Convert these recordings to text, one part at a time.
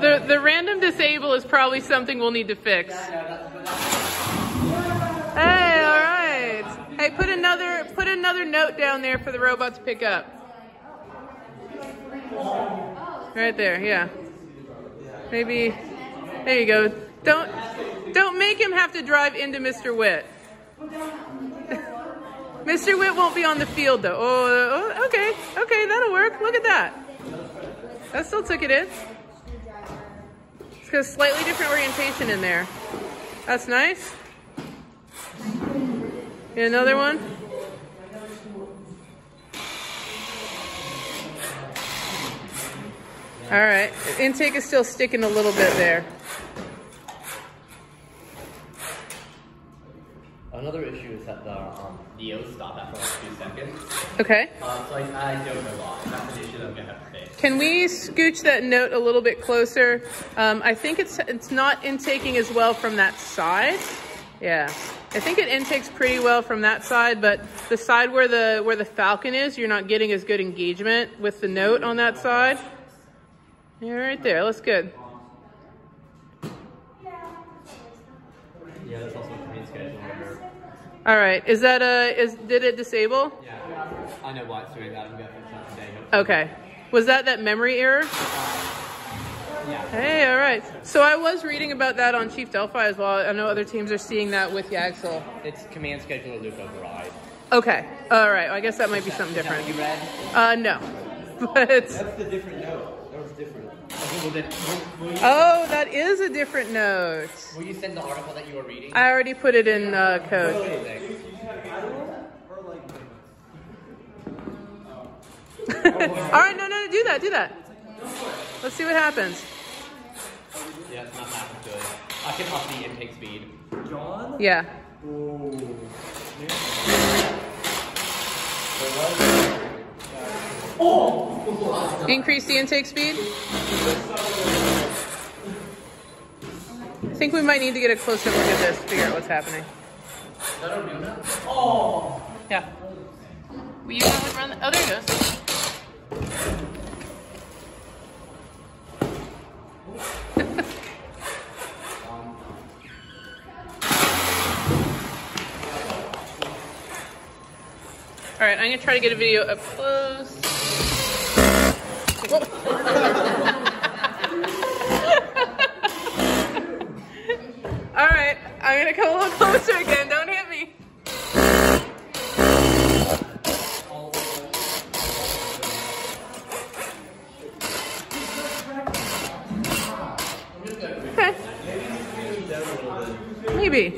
the random disable is probably something we'll need to fix. Hey, all right. Hey, put another note down there for the robot to pick up. Right there, yeah. Maybe, there you go. Don't make him have to drive into Mr. Witt. Mr. Witt won't be on the field though. Oh, okay, that'll work. Look at that. That still took it in. It's got a slightly different orientation in there. That's nice. Get another one. All right, intake is still sticking a little bit there. Another issue is that the O's stop after like 2 seconds. Okay. So I don't know why. That's an issue that I'm gonna have to fix. Can we scooch that note a little bit closer? I think it's not intaking as well from that side. Yeah, I think it intakes pretty well from that side, but the side where the Falcon is, you're not getting as good engagement with the note on that side. Yeah, right there. That's good. Yeah, that's also a green schedule. All right, is that did it disable? Yeah, I know why it's doing that. I'm going to fix that today. Okay, was that memory error? Yeah. Hey, all right. So I was reading about that on Chief Delphi as well. I know other teams are seeing that with YAGSL. It's command schedule loop override. Okay, all right. Well, I guess that might be something different. That what you read? No, but that's the different note. That was different. Oh, that is a different note. Will you send the article that you were reading? I already put it in code. All right, no, do that. Let's see what happens. Yeah, it's not that good. I can up the intake speed. John? Yeah. Oh! Increase the intake speed? I think we might need to get a closer look at this to figure out what's happening. Oh! Yeah. Will you go ahead and run the... Oh, there it goes. All right, I'm going to try to get a video up close. All right, I'm going to come a little closer again. Don't hit me. Okay. Maybe.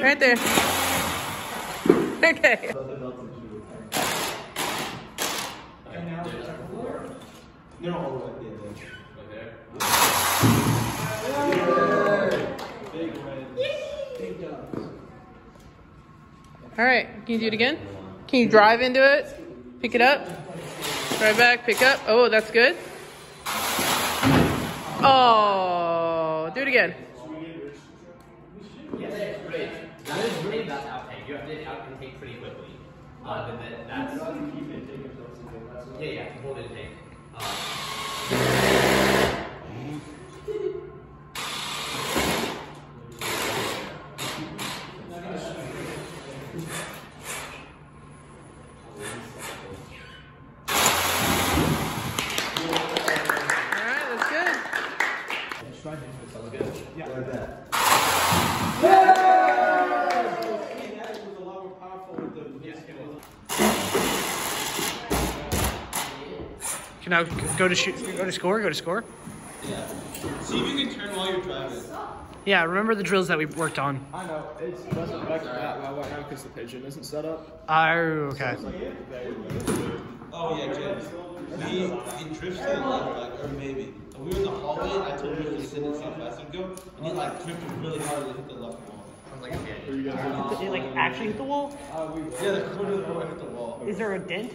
Right there. Okay. All right. Can you do it again? Can you drive into it? Pick it up. Drive back. Pick up. Oh, that's good. Oh, do it again. That is really bad outtake. You have to outtake pretty quickly. That's keep intake if that's okay. That's okay. Yeah, hold intake. Alright, that's good. Yeah. Like that. Now go to score. Yeah. See if you can turn while you're driving. Yeah, remember the drills that we worked on. I know. It doesn't work that well right now because the pigeon isn't set up. Oh, okay. So like, oh yeah, James. We drifted like, or maybe. We were in the hallway. I told you to sit in South Mexico, and he like drifted really hard and hit the left wall. Like, did it like actually hit the wall? Yeah, the corner of the wall hit the wall. Is there a dent?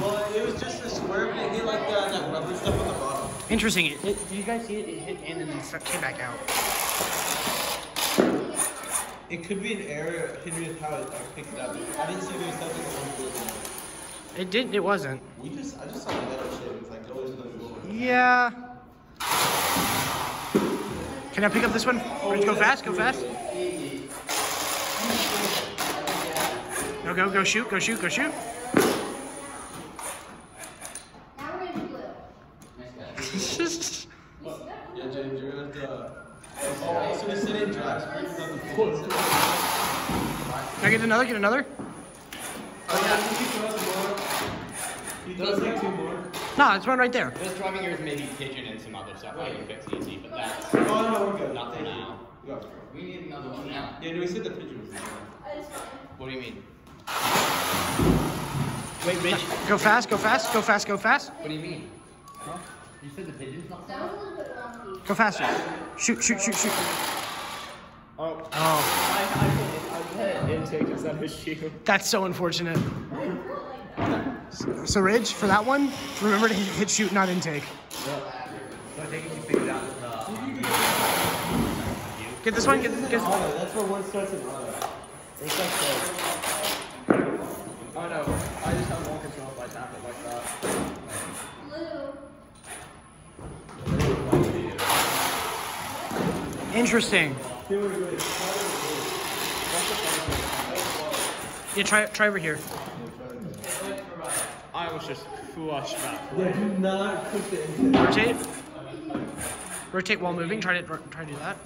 Well, it was just a square, but it hit like that rubber stuff on the bottom. Interesting. Did you guys see it? It hit in and then came back out. It could be an error. Henry and Powell picked it up. I didn't see there was something on the It wasn't. I just saw the letter shit. It's like always another one. Yeah. Can I pick up this one? Let's go fast. Go fast. No, go, go shoot, go shoot, go shoot. Now we're in blue. Yeah, James, you're gonna have to. Oh, so we sit in drives. Can I get another? Get another? He does take two more. No, it's one right there. Just driving yours, maybe kitchen and some other stuff. I can fix easy, but that's. Oh, no, we're good. Nothing now. We need another one now. Yeah, no, we said the pigeon was there. What do you mean? Wait, bitch. Go fast, go fast, go fast, go fast. What do you mean? Huh? You said the pigeon's not there? That was a little bit wonky. Go faster. Shoot, shoot, shoot, shoot. Oh. Oh. I had an intake just out of his shoe. That's so unfortunate. So, Ridge, for that one, remember to hit shoot, not intake. So I think you can figure it out. Get this one, get this one. That's where one starts in auto. It's like this. Oh no, I just have one control if I tap it like that. Blue. Interesting. Yeah, try over here. I was just crushed back. Yeah, do not put the intake. Rotate. Rotate while moving, try to do that.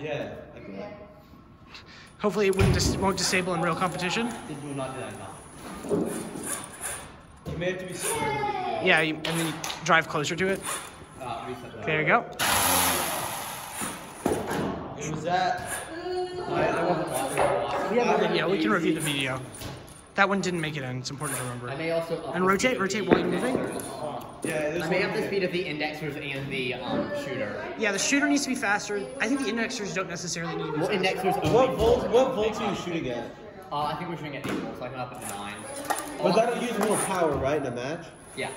Yeah, I can. Hopefully it won't disable in real competition. It will not do that now. You may have to be scared. Yeah, and then you drive closer to it. There you go. It was that. Yeah, we can review the video. That one didn't make it in. It's important to remember. I may also and rotate while you're moving. Yeah, I may have the speed of the indexers and the shooter. Yeah, the shooter needs to be faster. I think the indexers don't necessarily need to be faster. Indexers what volts are you shooting at? I think we're shooting at 8 volts. I got up at 9. But that'll use more power, right, in a match? Yeah.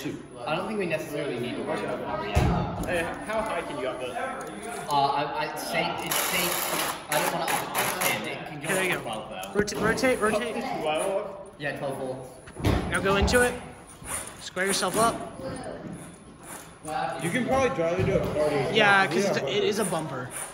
Shoot. I don't think we necessarily need to worry about power yet. Hey, how high can you up it? I'd say I don't want to up it. It can go up to 12, though. Rotate. 12? Yeah, 12 volts. Now go into it. Square yourself up. You can probably drive into a party. Yeah, because it is a bumper.